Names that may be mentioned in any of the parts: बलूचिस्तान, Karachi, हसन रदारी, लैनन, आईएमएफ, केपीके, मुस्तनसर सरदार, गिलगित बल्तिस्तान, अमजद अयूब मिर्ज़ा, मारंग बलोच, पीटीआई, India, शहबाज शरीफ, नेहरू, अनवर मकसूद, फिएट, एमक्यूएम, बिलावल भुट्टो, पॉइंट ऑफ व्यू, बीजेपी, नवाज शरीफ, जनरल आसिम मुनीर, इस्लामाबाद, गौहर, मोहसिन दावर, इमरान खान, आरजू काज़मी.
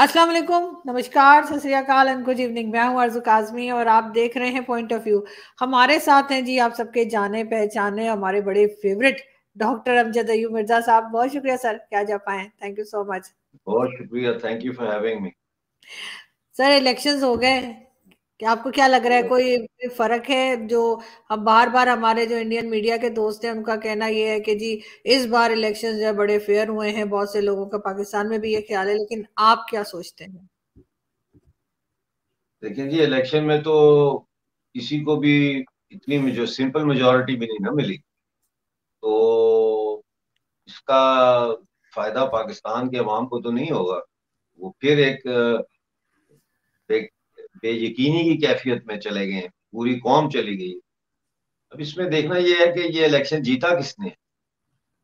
अस्सलाम वालेकुम, नमस्कार, सत श्री अकाल, गुड इवनिंग। मैं हूँ आरजू काज़मी और आप देख रहे हैं पॉइंट ऑफ व्यू। हमारे साथ हैं जी आप सबके जाने पहचाने हमारे बड़े फेवरेट डॉक्टर अमजद अयूब मिर्ज़ा साहब। बहुत शुक्रिया सर कि आज आप आए, थैंक यू सो मच। बहुत शुक्रिया, thank you for having me. Sir elections हो गए, आपको क्या लग रहा है, कोई फर्क है? जो हम बार बार हमारे जो इंडियन मीडिया के दोस्त हैं उनका कहना यह है कि जी इस बार इलेक्शंस जो बड़े फेयर हुए हैं, बहुत से लोगों का पाकिस्तान में भी ये ख्याल है, लेकिन आप क्या सोचते हैं? देखिए जी, इलेक्शन में तो किसी को भी इतनी जो सिंपल मेजोरिटी भी नहीं ना मिली, तो इसका फायदा पाकिस्तान के अवाम को तो नहीं होगा। वो फिर एक बेयकीनी की कैफियत में चले गए, पूरी कौम चली गई। अब इसमें देखना यह है कि ये इलेक्शन जीता किसने,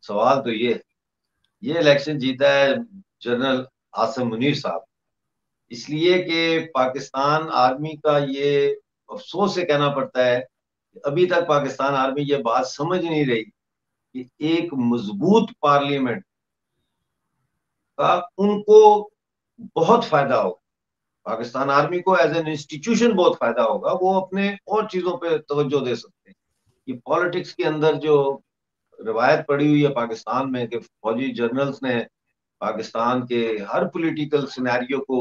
सवाल तो ये इलेक्शन जीता है जनरल आसिम मुनीर साहब, इसलिए कि पाकिस्तान आर्मी का ये अफसोस से कहना पड़ता है कि अभी तक पाकिस्तान आर्मी ये बात समझ नहीं रही कि एक मजबूत पार्लियामेंट का उनको बहुत फायदा होगा, पाकिस्तान आर्मी को एज एन इंस्टीट्यूशन बहुत फायदा होगा। वो अपने और चीजों पे तवज्जो दे सकते हैं। ये पॉलिटिक्स के अंदर जो रिवायत पड़ी हुई है पाकिस्तान में कि फौजी जनरल्स ने पाकिस्तान के हर पॉलिटिकल सिनेरियो को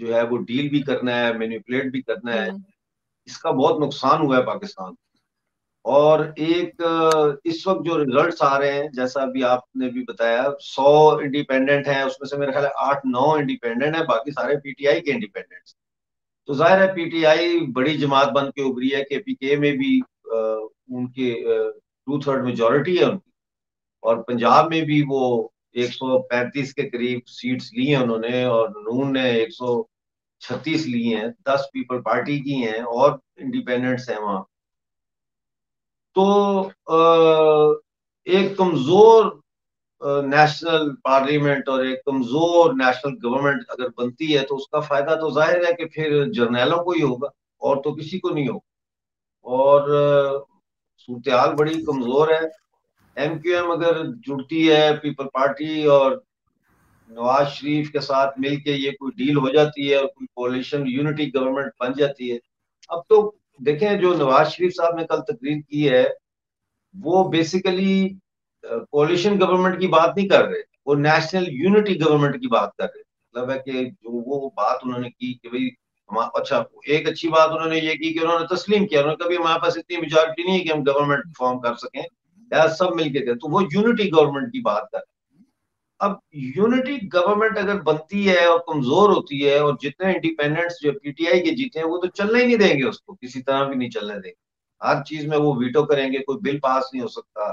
जो है वो डील भी करना है, मैनिपुलेट भी करना है, इसका बहुत नुकसान हुआ है पाकिस्तान। और एक इस वक्त जो रिजल्ट्स आ रहे हैं, जैसा अभी आपने भी बताया, 100 इंडिपेंडेंट हैं, उसमें से मेरे ख्याल 8-9 इंडिपेंडेंट हैं, बाकी सारे पीटीआई के इंडिपेंडेंट्स। तो जाहिर है पीटीआई बड़ी जमात बन के उभरी है, केपीके में भी उनके 2/3 मेजोरिटी है उनकी, और पंजाब में भी वो 135 के करीब सीट्स ली हैं उन्होंने, और नून ने 136 ली हैं, 10 पीपल पार्टी की हैं और इंडिपेंडेंट्स हैं वहाँ। तो एक कमजोर नेशनल पार्लियामेंट और एक कमजोर नेशनल गवर्नमेंट अगर बनती है तो उसका फायदा तो जाहिर है कि फिर जर्नैलों को ही होगा और तो किसी को नहीं होगा। और सूरत-ए-हाल बड़ी कमजोर है। एमक्यूएम अगर जुड़ती है पीपल पार्टी और नवाज शरीफ के साथ मिलके ये कोई डील हो जाती है और कोई कोलिशन यूनिटी गवर्नमेंट बन जाती है। अब तो देखें जो नवाज शरीफ साहब ने कल तकरीर की है, वो बेसिकली कोलिशन गवर्नमेंट की बात नहीं कर रहे, वो नेशनल यूनिटी गवर्नमेंट की बात कर रहे। मतलब है कि जो वो बात उन्होंने की कि भाई अच्छा, एक अच्छी बात उन्होंने ये की कि उन्होंने तस्लीम किया, उन्होंने कभी हमारे पास इतनी मेजॉरिटी नहीं है कि हम गवर्नमेंट फॉर्म कर सकें या सब मिलके करें, तो वो यूनिटी गवर्नमेंट की बात कर रहे। अब यूनिटी गवर्नमेंट अगर बनती है और कमजोर होती है, और जितने इंडिपेंडेंट्स जो पीटीआई के जीते हैं वो तो चलने ही नहीं देंगे, उसको किसी तरह भी नहीं चलने देंगे, हर चीज में वो वीटो करेंगे, कोई बिल पास नहीं हो सकता,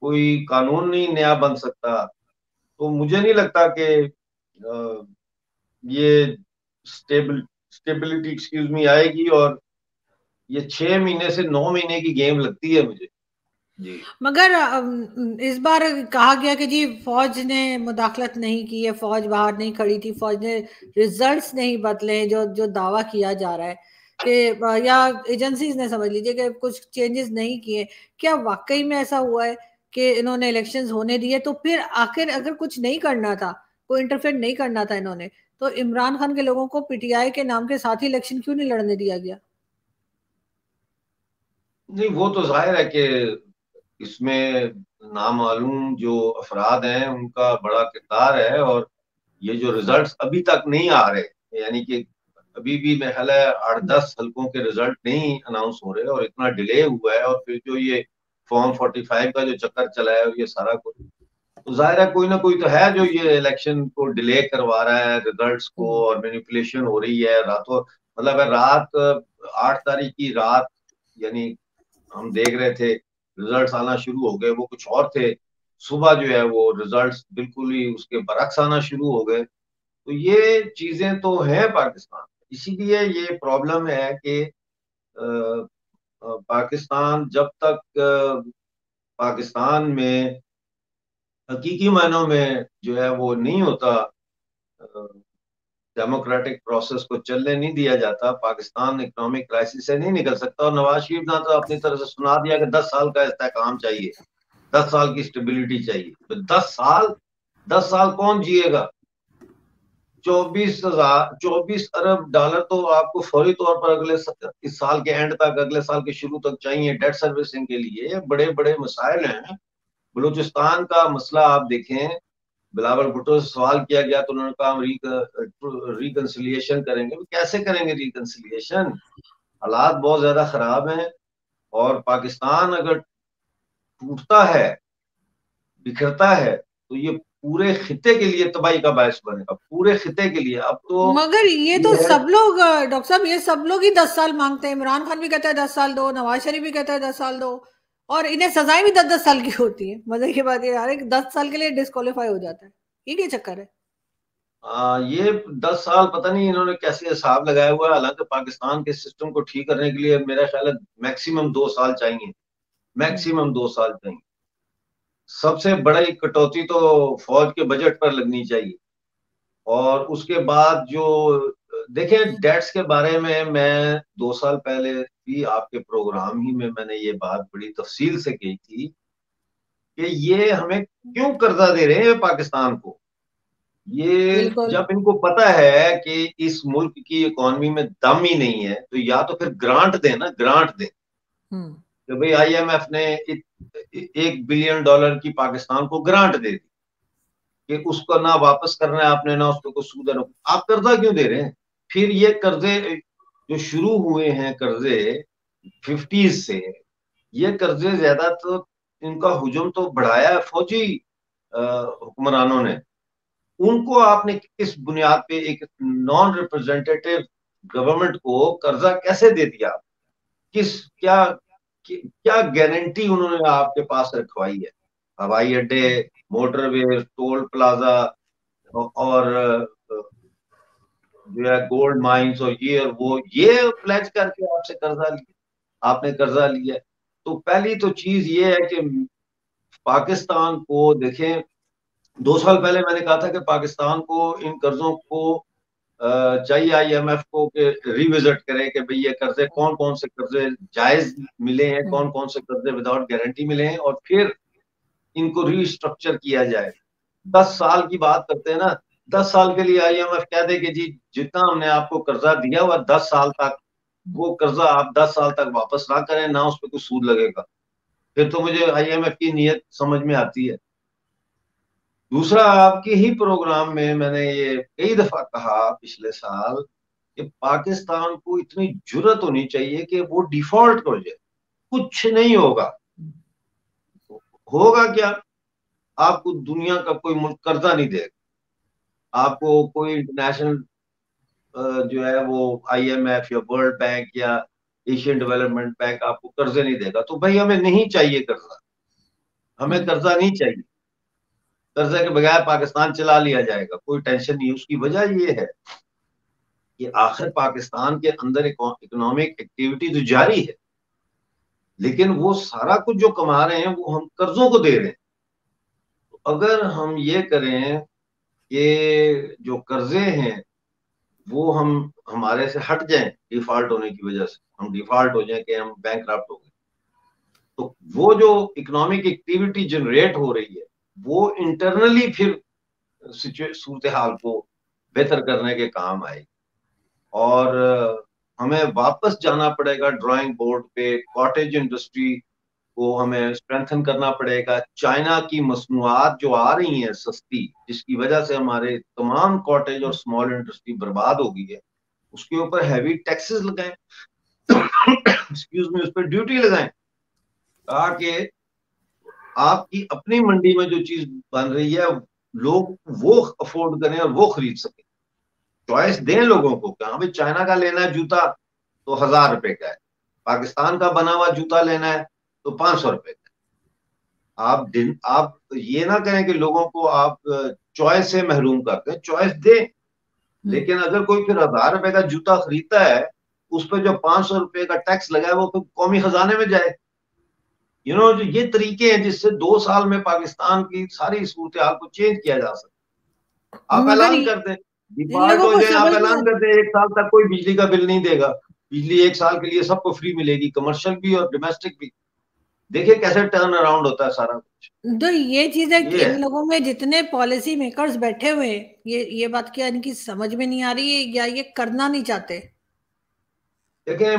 कोई कानून नहीं नया बन सकता। तो मुझे नहीं लगता कि ये स्टेबिलिटी आएगी, और ये 6 महीने से 9 महीने की गेम लगती है मुझे। मगर इस बार कहा गया कि जी फौज ने मुदाखलत नहीं की है, फौज बाहर नहीं खड़ी थी, फौज ने रिजल्ट्स नहीं बदले, जो दावा किया जा रहा है कि, या एजेंसीज ने समझ लीजिए कि कुछ चेंजेस नहीं किए। क्या वाकई में ऐसा हुआ है कि इन्होंने इलेक्शंस होने दिए? तो फिर आखिर अगर कुछ नहीं करना था, कोई इंटरफेयर नहीं करना था इन्होंने, तो इमरान खान के लोगों को पीटीआई के नाम के साथ ही इलेक्शन क्यों नहीं लड़ने दिया गया? नहीं, वो तो जाहिर है कि इसमें नामालूम जो अफराद हैं उनका बड़ा किरदार है, और ये जो रिजल्ट्स अभी तक नहीं आ रहे, यानी कि अभी भी मेरा ख्याल है 8-10 हल्कों के रिजल्ट नहीं अनाउंस हो रहे, और इतना डिले हुआ है, और फिर जो ये फॉर्म 45 का जो चक्कर चला है ये सारा कुछ, तो जाहिर है कोई ना कोई तो है जो ये इलेक्शन को डिले करवा रहा है रिजल्ट को, और मैनिपुलेशन हो रही है रातों। मतलब रात 8 तारीख की रात, यानी हम देख रहे थे रिजल्ट्स आना शुरू हो गए, वो कुछ और थे, सुबह जो है वो रिजल्ट्स बिल्कुल ही उसके बरक्स आना शुरू हो गए। तो ये चीजें तो हैं पाकिस्तान, इसीलिए ये प्रॉब्लम है कि पाकिस्तान जब तक पाकिस्तान में हकीकी मानों में जो है वो नहीं होता, डेमोक्रेटिक प्रोसेस को चलने नहीं दिया जाता, पाकिस्तान इकोनॉमिक क्राइसिस से नहीं निकल सकता। और नवाज शरीफ ने तो अपनी तरफ से सुना दिया कि 10 साल का इस्तेकाम चाहिए, 10 साल की स्टेबिलिटी चाहिए। तो 10 साल कौन जिएगा? $24 अरब तो आपको फौरी तौर पर अगले इस साल के एंड तक, अगले साल के शुरू तक चाहिए डेट सर्विसिंग के लिए। बड़े बड़े मसाइल हैं। बलूचिस्तान का मसला आप देखें, बिलावल भुट्टो से सवाल किया गया तो उन्होंने कहा हम रिकंसिलिएशन करेंगे। कैसे करेंगे रिकंसिलिएशन? हालात बहुत ज्यादा खराब हैं और पाकिस्तान अगर टूटता है, बिखरता है, तो ये पूरे खिते के लिए तबाही का बायस बनेगा, पूरे खिते के लिए। अब तो मगर ये तो सब लोग, डॉक्टर साहब, ये सब लोग ही 10 साल मांगते हैं। इमरान खान भी कहता है 10 साल दो, नवाज शरीफ भी कहता है 10 साल दो, और इन्हें सजाएं भी 10-10 साल की होती है। मजे की बात यार, 10 साल के लिए डिस्क्वालीफाई हो जाता है। ये क्या चक्कर है? ये 10 साल पता नहीं इन्होंने कैसे हिसाब लगाया हुआ है। हालांकि पाकिस्तान के सिस्टम को ठीक करने के लिए मेरा ख्याल है मैक्सिमम 2 साल चाहिए, मैक्सिमम 2 साल चाहिए। सबसे बड़ी कटौती तो फौज के बजट पर लगनी चाहिए। और उसके बाद जो देखिये डेट्स के बारे में, मैं 2 साल पहले भी आपके प्रोग्राम ही में मैंने ये बात बड़ी तफसील से कही थी कि ये हमें क्यों कर्जा दे रहे हैं पाकिस्तान को। ये जब इनको पता है कि इस मुल्क की इकोनॉमी में दम ही नहीं है, तो या तो फिर ग्रांट दें ना, ग्रांट दें कि भाई आईएमएफ ने $1 बिलियन की पाकिस्तान को ग्रांट दे दी कि उसको ना वापस करना है आपने, ना उसको सूद है। आप कर्जा क्यों दे रहे हैं? फिर ये कर्जे जो शुरू हुए हैं, कर्जे 50s से, ये कर्जे ज्यादा तो इनका हुजूम तो बढ़ाया है फौजी हुक्मरानों ने। उनको आपने किस बुनियाद पे एक नॉन रिप्रेजेंटेटिव गवर्नमेंट को कर्जा कैसे दे दिया? क्या गारंटी उन्होंने आपके पास रखवाई है? हवाई अड्डे, मोटरवे, टोल प्लाजा और जो है गोल्ड माइंस और ये और वो, ये प्लेज करके आपसे कर्जा लिया, आपने कर्जा लिया। तो पहली तो चीज ये है कि पाकिस्तान को देखें, 2 साल पहले मैंने कहा था कि पाकिस्तान को इन कर्जों को चाहिए आईएमएफ को कि रिविजिट करें कि भाई ये कर्जे, कौन कौन से कर्जे जायज मिले हैं, कौन कौन से कर्जे विदाउट गारंटी मिले हैं, और फिर इनको रीस्ट्रक्चर किया जाए। 10 साल की बात करते हैं ना, 10 साल के लिए आईएमएफ कह दे कि जी जितना हमने आपको कर्जा दिया हुआ 10 साल तक, वो कर्जा आप 10 साल तक वापस ना करें, ना उस पर कुछ सूद लगेगा। फिर तो मुझे आईएमएफ की नीयत समझ में आती है। दूसरा, आपके ही प्रोग्राम में मैंने ये कई दफा कहा पिछले साल कि पाकिस्तान को इतनी जुर्रत होनी चाहिए कि वो डिफॉल्ट हो जाए, कुछ नहीं होगा। होगा क्या? आपको दुनिया का कोई मुल्क कर्जा नहीं देगा, आपको कोई इंटरनेशनल जो है वो आईएमएफ या वर्ल्ड बैंक या एशियन डेवलपमेंट बैंक आपको कर्जे नहीं देगा। तो भाई हमें नहीं चाहिए कर्जा, हमें कर्जा नहीं चाहिए। कर्जा के बगैर पाकिस्तान चला लिया जाएगा, कोई टेंशन नहीं। उसकी वजह यह है कि आखिर पाकिस्तान के अंदर इकोनॉमिक एक्टिविटी तो जारी है, लेकिन वो सारा कुछ जो कमा रहे हैं वो हम कर्जों को दे रहे हैं। तो अगर हम ये करें कि जो कर्जे हैं वो हम हमारे से हट जाएं, डिफॉल्ट होने की वजह से हम डिफॉल्ट हो जाएं कि हम बैंकक्रप्ट हो गए, तो वो जो इकोनॉमिक एक्टिविटी जनरेट हो रही है वो इंटरनली फिर सूरत हाल को बेहतर करने के काम आएगी। और हमें वापस जाना पड़ेगा ड्राइंग बोर्ड पे, कॉटेज इंडस्ट्री को हमें स्ट्रेंथन करना पड़ेगा। चाइना की मसनूआत जो आ रही है सस्ती, जिसकी वजह से हमारे तमाम कॉटेज और स्मॉल इंडस्ट्री बर्बाद हो गई है, उसके ऊपर हैवी टैक्सेस लगाएं, एक्सक्यूज मी, उस पर ड्यूटी लगाएं, ताकि आपकी अपनी मंडी में जो चीज बन रही है लोग वो अफोर्ड करें और वो खरीद सकें। चॉइस दें लोगों को कि हाँ भाई चाइना का लेना है जूता तो 1000 रुपए का है, पाकिस्तान का बना हुआ जूता लेना है तो 500 रुपए का है। आप ये ना कहें कि लोगों को आप चॉइस से महरूम करते हैं, चॉइस दें। लेकिन अगर कोई फिर 1000 रुपए का जूता खरीदता है, उस पर जो 500 रुपए का टैक्स लगा है वो फिर कौमी खजाने में जाए। यू नो, ये तरीके हैं जिससे 2 साल में पाकिस्तान की सारी सूरत हाल को चेंज किया जा सकता। आप ऐलान कर दें, आप ऐलान कर दें 1 साल तक कोई बिजली का बिल नहीं देगा, बिजली 1 साल के लिए सबको फ्री मिलेगी, कमर्शियल भी और डोमेस्टिक भी। देखिए कैसे टर्न अराउंड होता है सारा कुछ। तो ये चीज है कि इन लोगों में जितने पॉलिसी मेकर्स बैठे हुए हैं, ये बात क्या इनकी समझ में नहीं आ रही है या ये करना नहीं चाहते? देखिए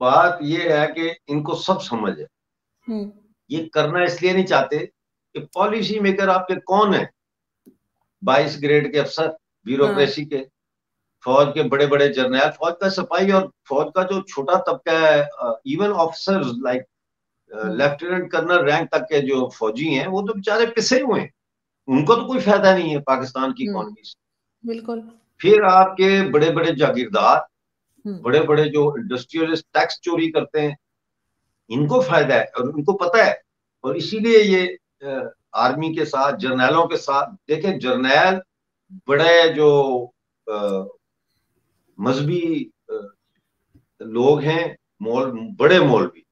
बात ये है कि इनको सब समझ है, ये करना इसलिए नहीं चाहते कि पॉलिसी मेकर आपके कौन है, 22 ग्रेड के अफसर, ब्यूरोक्रेसी के, फौज के बड़े बड़े जर्नल, फौज का सिपाही और फौज का जो छोटा तबका है, even officers like lieutenant colonel rank तक के जो फौजी हैं वो तो बेचारे पिसे हुए हैं, उनको तो कोई फायदा नहीं है पाकिस्तान की इकोनॉमी से। बिल्कुल। फिर आपके बड़े बड़े जागीरदार, बड़े बड़े जो इंडस्ट्रियलिस्ट टैक्स चोरी करते हैं, इनको फायदा है और उनको पता है, और इसीलिए ये आर्मी के साथ, जर्नैलों के साथ, देखे जर्नैल बड़े जो मजहबी लोग हैं, बड़े मौलवी,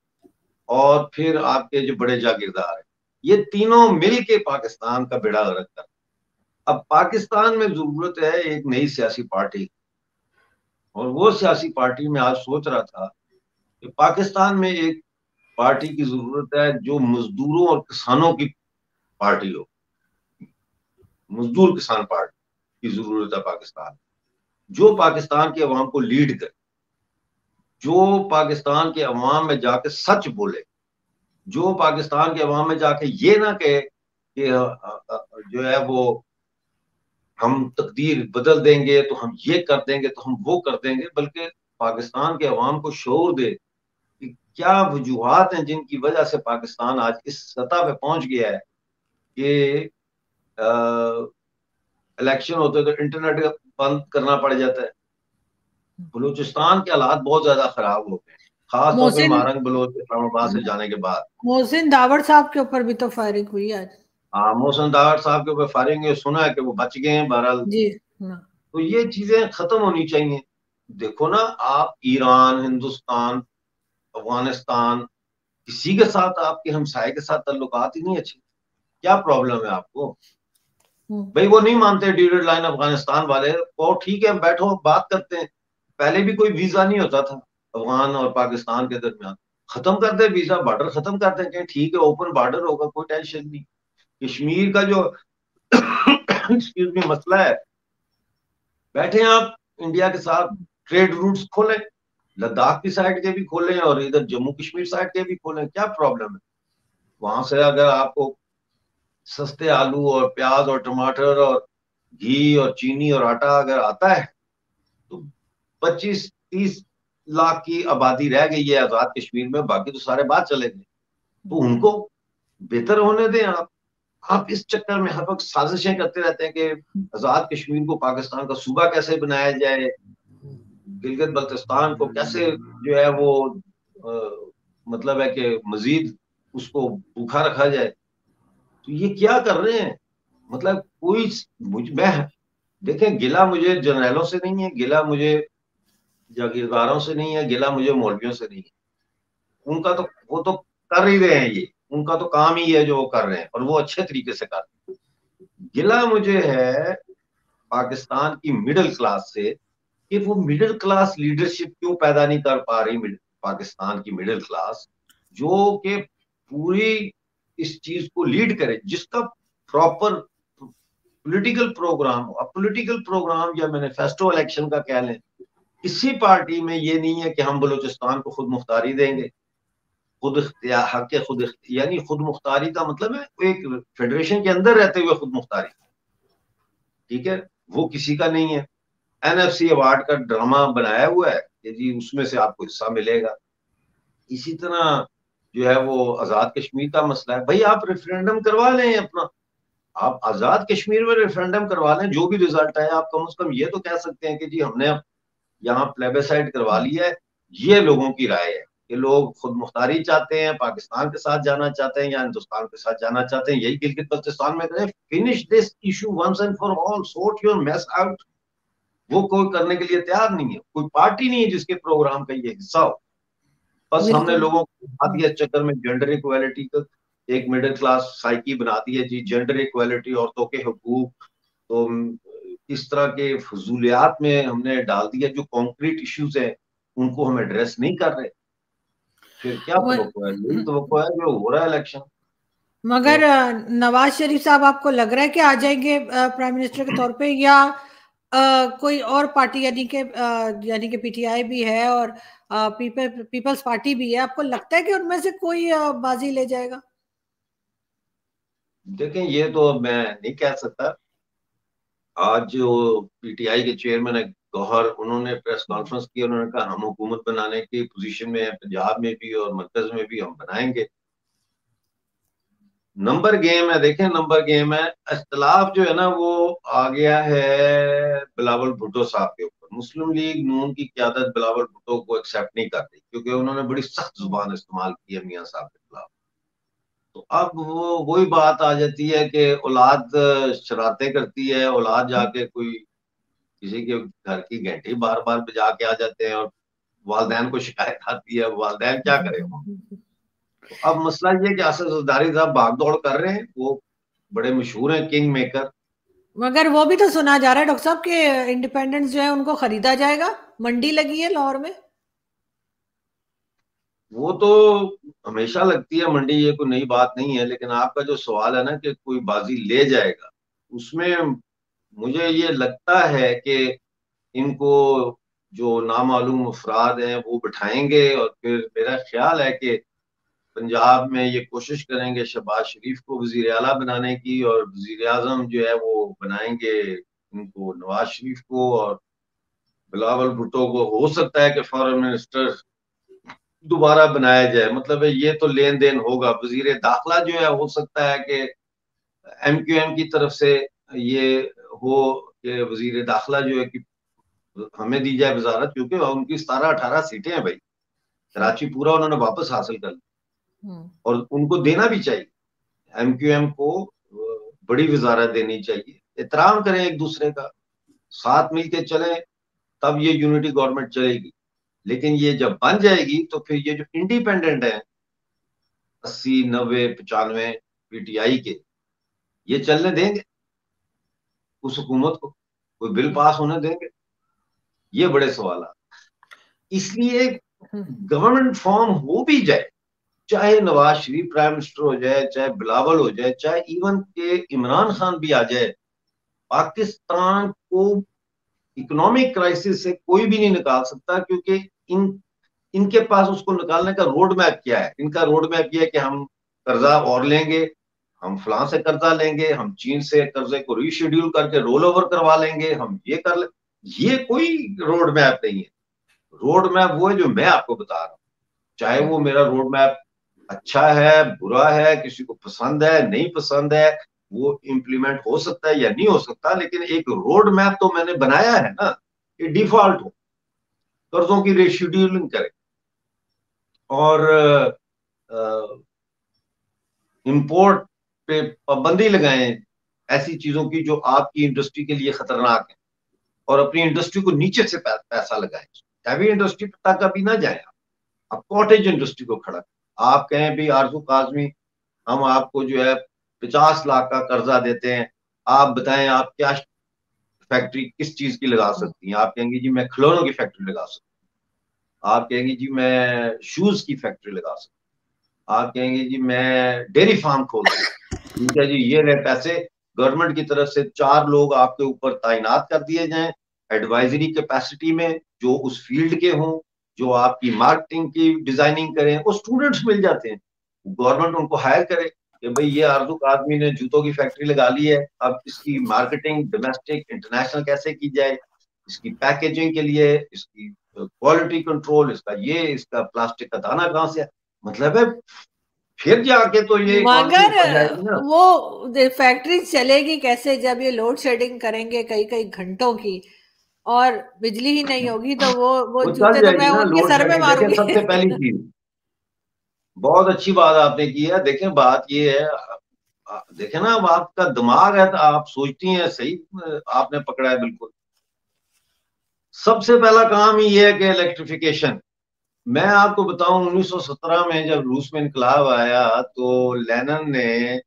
और फिर आपके जो बड़े जागीरदार हैं, ये तीनों मिलके पाकिस्तान का बेड़ा गर्क कर। अब पाकिस्तान में जरूरत है एक नई सियासी पार्टी, और वो सियासी पार्टी में आज सोच रहा था कि पाकिस्तान में एक पार्टी की जरूरत है जो मजदूरों और किसानों की पार्टी हो, मजदूर किसान पार्टी की जरूरत है पाकिस्तान, जो पाकिस्तान के अवाम को लीड करे, जो पाकिस्तान के अवाम में जाके सच बोले, जो पाकिस्तान के अवाम में जाके ये ना कहे कि जो है वो हम तकदीर बदल देंगे तो हम ये कर देंगे तो हम वो कर देंगे, बल्कि पाकिस्तान के अवाम को शोर दे कि क्या वजूहात हैं जिनकी वजह से पाकिस्तान आज इस सतह पे पहुंच गया है कि इलेक्शन होते तो इंटरनेट बंद करना पड़ जाता है। बलूचिस्तान के हालात बहुत ज्यादा खराब हो गए, खास तौर पे मारंग बलोच इस्लामाबाद से जाने के बाद। मोहसिन दावर साहब के ऊपर भी तो फायरिंग हुई आज। हाँ, मोहसिन दावर साहब के ऊपर फायरिंग, सुना है कि वो बच गए हैं बहरहाल जी। तो ये चीजें खत्म होनी चाहिए। देखो ना, आप ईरान, हिंदुस्तान, अफगानिस्तान, किसी के साथ आपके हमसाये के साथ ताल्लुकात ही नहीं अच्छे, क्या प्रॉब्लम है आपको? भाई वो नहीं मानते ड्यूरेड लाइन अफगानिस्तान वाले को, ठीक है बैठो बात करते हैं। पहले भी कोई वीजा नहीं होता था अफगान और पाकिस्तान के दरमियान, खत्म कर दे वीजा, बॉर्डर खत्म कर दे, ठीक है ओपन बॉर्डर होगा, कोई टेंशन नहीं। कश्मीर का जो एक्सक्यूज मी मसला है, बैठे आप इंडिया के साथ, ट्रेड रूट्स खोलें, लद्दाख की साइड के भी खोलें और इधर जम्मू कश्मीर साइड के भी खोलें, क्या प्रॉब्लम है? वहां से अगर आपको सस्ते आलू और प्याज और टमाटर और घी और चीनी और आटा अगर आता है, तो 25-30 लाख की आबादी रह गई है आजाद कश्मीर में, बाकी तो सारे बाहर चले गए, तो उनको बेहतर होने दें। आप इस चक्कर में हर वक्त साजिशें करते रहते हैं कि आजाद कश्मीर को पाकिस्तान का सूबा कैसे बनाया जाए, गिलगित बल्तिस्तान को कैसे जो है वो मतलब है कि मजीद उसको भूखा रखा जाए। तो ये क्या कर रहे हैं? मतलब कोई देखें, गिला मुझे जर्नैलों से नहीं है, गिला मुझे जागीरदारों से नहीं है, गिला मुझे मौलवियों से नहीं है। उनका तो वो तो कर ही रहे हैं, ये उनका तो काम ही है जो वो कर रहे हैं, और वो अच्छे तरीके से कर रहे हैं। गिला मुझे है पाकिस्तान की मिडिल क्लास से कि वो मिडिल क्लास लीडरशिप क्यों पैदा नहीं कर पा रही पाकिस्तान की मिडिल क्लास, जो कि पूरी इस चीज को लीड करे, जिसका proper political programme, political programme या मैनिफेस्टो इलेक्शन का कह लें। किसी पार्टी में ये नहीं है कि हम बलूचिस्तान को खुद मुख्तारी देंगे, खुद हक के खुद, यानी खुद मुख्तारी का मतलब है एक फेडरेशन के अंदर रहते हुए खुद मुख्तारी, ठीक है, वो किसी का नहीं है। एनएफसी अवार्ड का ड्रामा बनाया हुआ है कि जी उसमें से आपको हिस्सा मिलेगा। इसी तरह जो है वो आजाद कश्मीर का मसला है, भाई आप रेफरेंडम करवा लें अपना, आप आजाद कश्मीर में रेफरेंडम करवा लें, जो भी रिजल्ट आए आप कम से कम ये तो कह सकते हैं कि जी हमने यहाँ प्लेबेसाइड करवा लिया है, ये लोगों की राय है कि लोग खुद मुख्तारी चाहते हैं, पाकिस्तान के साथ जाना चाहते हैं या हिंदुस्तान के साथ जाना चाहते हैं। यही गिलगित बल्तिस्तान में करें, finish this issue once and for all, sort your mess out. वो कोई करने के लिए तैयार नहीं है, कोई पार्टी नहीं है जिसके प्रोग्राम का ये हिस्सा हो। बस हमने लोगों को इस चक्कर में जेंडर इक्वालिटी का एक मिडिल क्लास साइकी बना दी है जी, जेंडर इक्वालिटी, औरतों के हकूक, तो इस तरह के फजूलियात में हमने डाल दिया। जो कॉन्क्रीट इश्यूज हैं उनको हम एड्रेस नहीं कर रहे। फिर क्या तो है जो हो रहा है इलेक्शन। मगर नवाज शरीफ साहब आपको लग रहा है कि आ जाएंगे प्राइम मिनिस्टर के तौर पे, या कोई और पार्टी यानी कि पीटीआई भी है और पीपल्स पार्टी भी है, आपको लगता है कि उनमें से कोई बाजी ले जाएगा? देखें ये तो मैं नहीं कह सकता। आज जो पीटीआई के चेयरमैन है गौहर, उन्होंने प्रेस कॉन्फ्रेंस की, उन्होंने कहा हम हुकूमत बनाने की पोजीशन में हैं, पंजाब में भी और मरकज में भी हम बनाएंगे। नंबर गेम है, देखें नंबर गेम है। इख्तलाफ जो है ना वो आ गया है बिलावल भुट्टो साहब के ऊपर। मुस्लिम लीग नून की क्यादत बिलावल भुट्टो को एक्सेप्ट नहीं करती क्योंकि उन्होंने बड़ी सख्त जुबान इस्तेमाल की है मियाँ साहब के खिलाफ। तो अब वही बात आ जाती है कि औलाद शरारतें करती है, औलाद जाके कोई किसी के घर की घंटी बार बार बजा के आ जाते हैं और वालदैन को शिकायत आती है, वालदैन क्या करें। तो अब मसला ये कि हसन रदारी साहब भाग दौड़ कर रहे हैं, वो बड़े मशहूर हैं किंग मेकर। मगर वो भी तो सुना जा रहा है डॉक्टर साहब के इंडिपेंडेंस जो है उनको खरीदा जाएगा, मंडी लगी है लाहौर में। वो तो हमेशा लगती है मंडी, ये कोई नई बात नहीं है। लेकिन आपका जो सवाल है ना कि कोई बाजी ले जाएगा, उसमें मुझे ये लगता है कि इनको जो नामालूम अफराद हैं वो बिठाएंगे और फिर मेरा ख्याल है कि पंजाब में ये कोशिश करेंगे शहबाज शरीफ को वजीर आला बनाने की, और वजीर आजम जो है वो बनाएंगे इनको नवाज शरीफ को, और बिलावल भुट्टो को हो सकता है कि फॉरेन मिनिस्टर दोबारा बनाया जाए। मतलब ये तो लेन देन होगा। वजीर दाखला जो है हो सकता है कि एमक्यूएम की तरफ से ये हो कि वजीर दाखला जो है कि हमें दी जाए वजारत, क्योंकि उनकी 17-18 सीटें हैं भाई, कराची पूरा उन्होंने वापस हासिल कर लिया और उनको देना भी चाहिए। एमक्यूएम को बड़ी वजारत देनी चाहिए। एहतराम करें एक दूसरे का, साथ मिलकर चले, तब ये यूनिटी गवर्नमेंट चलेगी। लेकिन ये जब बन जाएगी तो फिर ये जो इंडिपेंडेंट है 80, 90, 95 पीटीआई के, ये चलने देंगे उस हुकूमत को? कोई बिल पास होने देंगे? ये बड़े सवाल है। इसलिए गवर्नमेंट फॉर्म हो भी जाए, चाहे नवाज शरीफ प्राइम मिनिस्टर हो जाए, चाहे बिलावल हो जाए, चाहे इवन के इमरान खान भी आ जाए, पाकिस्तान को इकोनॉमिक क्राइसिस से कोई भी नहीं निकाल सकता क्योंकि इनके पास उसको निकालने का रोड मैप क्या है। इनका रोड मैप यह है कि हम कर्जा और लेंगे, हम फ्रांस से कर्जा लेंगे, हम चीन से कर्जे को रीशेड्यूल करके रोल ओवर करवा लेंगे, हम ये कर ले। ये कोई रोड मैप नहीं है। रोड मैप वो है जो मैं आपको बता रहा हूँ, चाहे वो मेरा रोड मैप अच्छा है, बुरा है, किसी को पसंद है, नहीं पसंद है, वो इम्प्लीमेंट हो सकता है या नहीं हो सकता, लेकिन एक रोड मैप तो मैंने बनाया है ना। ये डिफॉल्ट हो, कर्जों की रेशेड्यूलिंग करें और इंपोर्ट पे पाबंदी लगाएं ऐसी चीजों की जो आपकी इंडस्ट्री के लिए खतरनाक है, और अपनी इंडस्ट्री को नीचे से पैसा लगाएं। हैवी इंडस्ट्री तक कभी ना जाए आप कॉटेज इंडस्ट्री को खड़ा। आप कहें भी आरजू काज़मी हम आपको जो है 50 लाख का कर्जा देते हैं, आप बताएं आप क्या फैक्ट्री किस चीज की लगा सकती हैं? आप कहेंगी जी मैं खिलौनों की फैक्ट्री लगा सकती हूँ, आप कहेंगी जी मैं शूज की फैक्ट्री लगा सकती हूँ, आप कहेंगी जी मैं डेयरी फार्म खोल सकती हूँ। ठीक है जी, ये रहे पैसे। गवर्नमेंट की तरफ से 4 लोग आपके ऊपर तैनात कर दिए जाएं एडवाइजरी कैपेसिटी में, जो उस फील्ड के हों, जो आपकी मार्केटिंग की डिजाइनिंग करें। वो स्टूडेंट्स मिल जाते हैं, गवर्नमेंट उनको हायर करे कि भाई ये आरजू काज़मी ने जूतों की फैक्ट्री लगा ली है, अब इसकी मार्केटिंग डोमेस्टिक इंटरनेशनल कैसे की जाए, इसकी पैकेजिंग के लिए, इसकी क्वालिटी कंट्रोल, इसका ये, इसका प्लास्टिक का दाना कहाँ से, मतलब है फिर जाके तो ये। मगर वो फैक्ट्री चलेगी कैसे जब ये लोड शेडिंग करेंगे कई कई घंटों की और बिजली ही नहीं होगी? तो वो जूते तो मैं उनके सर में मारूंगी। सबसे पहली चीज, बहुत अच्छी बात आपने की है। देखें बात ये है, देखें ना अब आपका दिमाग है तो आप सोचती हैं सही, आपने पकड़ा है बिल्कुल। सबसे पहला काम ही ये है कि इलेक्ट्रिफिकेशन। मैं आपको बताऊं 1917 में जब रूस में इनकलाब आया तो लैनन ने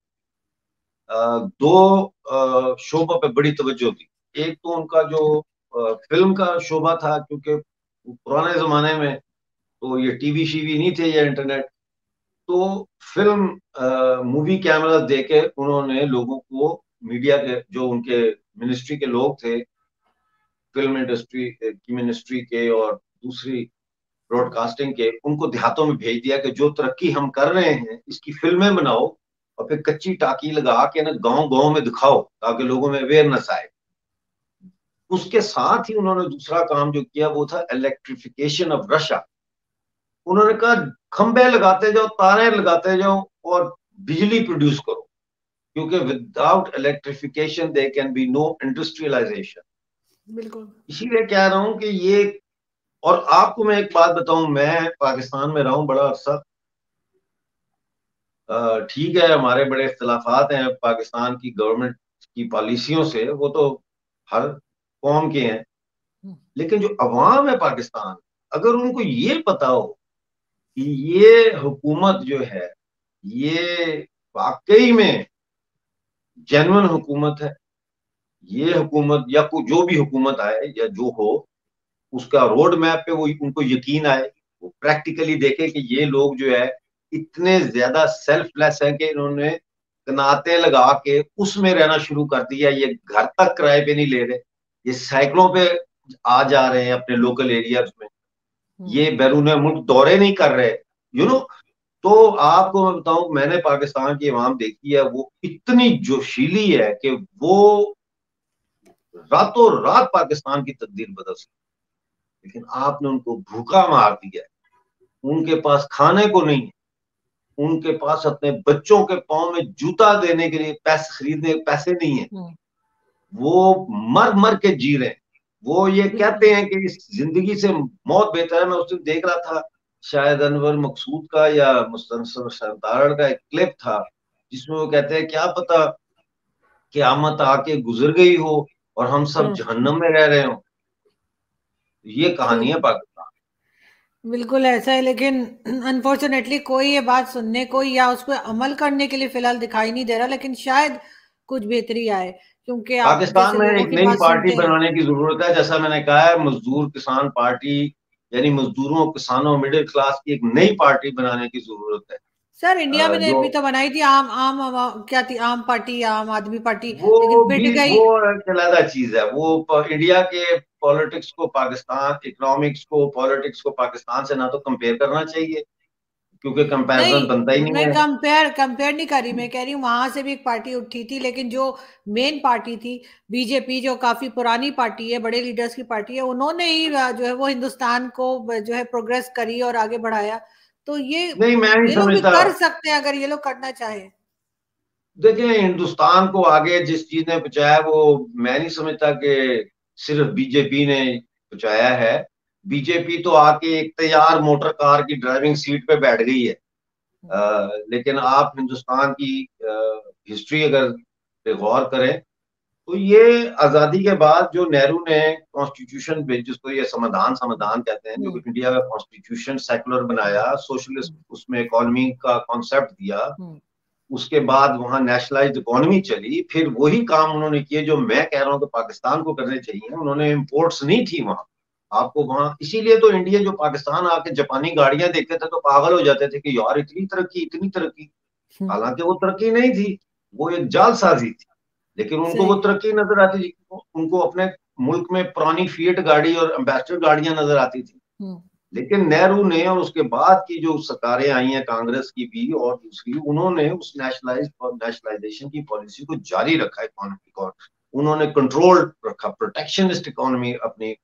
2 शोबों पे बड़ी तवज्जो दी। एक तो उनका जो फिल्म का शोबा था, क्योंकि पुराने जमाने में तो ये टीवी शीवी नहीं थे, ये इंटरनेट। तो फिल्म मूवी कैमरास देके उन्होंने लोगों को, मीडिया के जो उनके मिनिस्ट्री के लोग थे, फिल्म इंडस्ट्री की मिनिस्ट्री के और दूसरी ब्रॉडकास्टिंग के, उनको देहातों में भेज दिया कि जो तरक्की हम कर रहे हैं इसकी फिल्में बनाओ और फिर कच्ची टाकी लगा के ना गांव-गांव में दिखाओ ताकि लोगों में अवेयरनेस आए। उसके साथ ही उन्होंने दूसरा काम जो किया वो था इलेक्ट्रिफिकेशन ऑफ रशिया। उन्होंने कहा खंबे लगाते जाओ, तारे लगाते जाओ और बिजली प्रोड्यूस करो, क्योंकि without electrification there can be no industrialisation. बिल्कुल, इसीलिए कह रहा हूँ कि ये। और आपको मैं एक बात बताऊं, मैं पाकिस्तान में रहा हूं बड़ा अरसा। ठीक है, हमारे बड़े इख्तिलाफात हैं पाकिस्तान की गवर्नमेंट की पॉलिसियों से, वो तो हर कौम के हैं, लेकिन जो अवाम है पाकिस्तान, अगर उनको ये पता हो कि ये हुकूमत जो है ये वाकई में जेन्युइन हुकूमत है, ये हुकूमत या कोई जो भी हुकूमत आए या जो हो, उसका रोड मैप पे वो उनको यकीन आए, वो प्रैक्टिकली देखे कि ये लोग जो है इतने ज्यादा सेल्फलेस हैं कि इन्होंने कनाते लगा के उसमें रहना शुरू कर दिया, ये घर तक किराए पे नहीं ले रहे, ये साइकिलों पे आ जा रहे हैं अपने लोकल एरियाज में, ये बैरून मुल्क दौरे नहीं कर रहे, यू नो। तो आपको मैं बताऊं, मैंने पाकिस्तान की आवाम देखी है, वो इतनी जोशीली है कि वो रातों रात पाकिस्तान की तकदीर बदल सकती, लेकिन आपने उनको भूखा मार दिया। उनके पास खाने को नहीं है, उनके पास अपने बच्चों के पाँव में जूता देने के लिए पैसे, खरीदने के पैसे नहीं है, वो मर मर के जी रहे हैं। वो ये कहते हैं कि इस जिंदगी से मौत बेहतर है। मैं उस दिन देख रहा था, शायद अनवर मकसूद का या मुस्तनसर सरदार का एक क्लिप था जिसमें वो कहते हैं क्या पता क़यामत आके गुजर गई हो और हम सब जहन्नम में रह रहे हो। ये कहानी है पाकिस्तान, बिल्कुल ऐसा है। लेकिन अनफॉर्चुनेटली कोई ये बात सुनने को या उस पर अमल करने के लिए फिलहाल दिखाई नहीं दे रहा, लेकिन शायद कुछ बेहतरी आए, क्योंकि पाकिस्तान में एक नई पार्टी बनाने की जरूरत है। जैसा मैंने कहा है, मजदूर किसान पार्टी, यानी मजदूरों, किसानों, मिडिल क्लास की एक नई पार्टी बनाने की जरूरत है। सर इंडिया में भी तो बनाई थी आम आम, आम क्या थी आम पार्टी, आम आदमी पार्टी, लेकिन अलग चीज है वो। इंडिया के पॉलिटिक्स को, पाकिस्तान इकोनॉमिक्स को, पॉलिटिक्स को पाकिस्तान से ना तो कंपेयर करना चाहिए, क्योंकि कंपैरिजन बनता ही नहीं है। कंपेयर नहीं कर रही, मैं कह रही हूँ वहां से भी एक पार्टी उठी थी, लेकिन जो मेन पार्टी थी बीजेपी, जो काफी पुरानी पार्टी है, बड़े लीडर्स की पार्टी है, उन्होंने ही जो है वो हिंदुस्तान को जो है प्रोग्रेस करी और आगे बढ़ाया। तो ये नहीं, मैं नहीं समझता कर सकते हैं अगर ये लोग करना चाहे। देखिये, हिंदुस्तान को आगे जिस चीज ने पहुंचाया, वो मैं नहीं समझता कि सिर्फ बीजेपी ने पहुंचाया है। बीजेपी तो आके एक तैयार मोटर कार की ड्राइविंग सीट पे बैठ गई है। लेकिन आप हिंदुस्तान की हिस्ट्री अगर पे गौर करें तो ये आजादी के बाद जो नेहरू ने कॉन्स्टिट्यूशन पे, जिसको ये समाधान कहते हैं, जो इंडिया का कॉन्स्टिट्यूशन सेकुलर बनाया, सोशलिस्ट उसमें इकोनॉमी का कॉन्सेप्ट दिया, उसके बाद वहां नेशनलाइज्ड इकोनॉमी चली, फिर वही काम उन्होंने किए जो मैं कह रहा हूँ कि पाकिस्तान को करने चाहिए। उन्होंने इम्पोर्ट्स नहीं थी वहाँ, आपको वहाँ, इसीलिए तो इंडिया जो पाकिस्तान आके जापानी गाड़ियां देखते थे तो पागल हो जाते थे कि यार इतनी तरक्की, हालांकि वो तरक्की नहीं थी, वो एक जालसाजी थी, लेकिन उनको वो तरक्की नजर आती थी। उनको अपने मुल्क में पुरानी फिएट गाड़ी और एम्बेसडर गाड़ियां नजर आती थी। लेकिन नेहरू ने और उसके बाद की जो सरकारें आई हैं, कांग्रेस की भी और दूसरी, उन्होंने उस नेशनलाइजेशन की पॉलिसी को जारी रखा। उन्होंने कंट्रोल रखा, प्रोटेक्शनिस्ट इकोनॉमी अपनी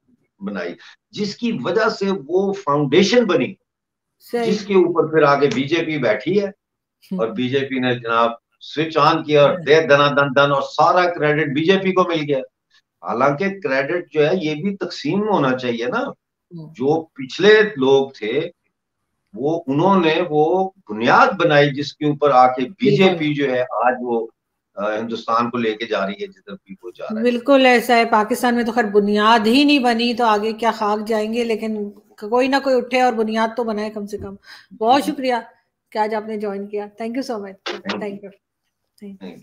बनाई, जिसकी वजह से वो फाउंडेशन बनी जिसके ऊपर फिर आगे बीजेपी बैठी है और बीजेपी ने जनाब स्विच ऑन किया और दे दनादन और सारा क्रेडिट बीजेपी को मिल गया। हालांकि क्रेडिट जो है ये भी तकसीम होना चाहिए ना। जो पिछले लोग थे वो, उन्होंने वो बुनियाद बनाई जिसके ऊपर आके बीजेपी जो है आज वो हिंदुस्तान को लेके जा रही है जिधर भी वो जा रहा है। बिल्कुल ऐसा है, पाकिस्तान में तो खैर बुनियाद ही नहीं बनी तो आगे क्या खाक जाएंगे, लेकिन कोई ना कोई उठे और बुनियाद तो बनाए कम से कम। बहुत शुक्रिया कि आज आपने ज्वाइन किया। Thank you so much. Thank you.